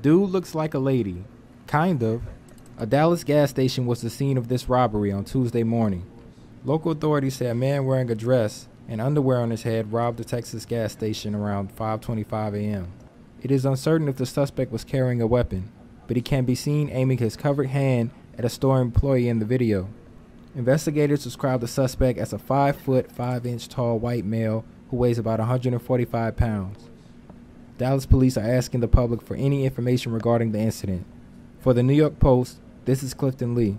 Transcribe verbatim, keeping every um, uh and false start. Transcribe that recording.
Dude looks like a lady. Kind of. A Dallas gas station was the scene of this robbery on Tuesday morning. Local authorities say a man wearing a dress and underwear on his head robbed a Texas gas station around five twenty-five a m It is uncertain if the suspect was carrying a weapon, but he can be seen aiming his covered hand at a store employee in the video. Investigators describe the suspect as a five foot, five inch tall white male who weighs about one hundred forty-five pounds. Dallas police are asking the public for any information regarding the incident. For the New York Post, this is Clifton Lee.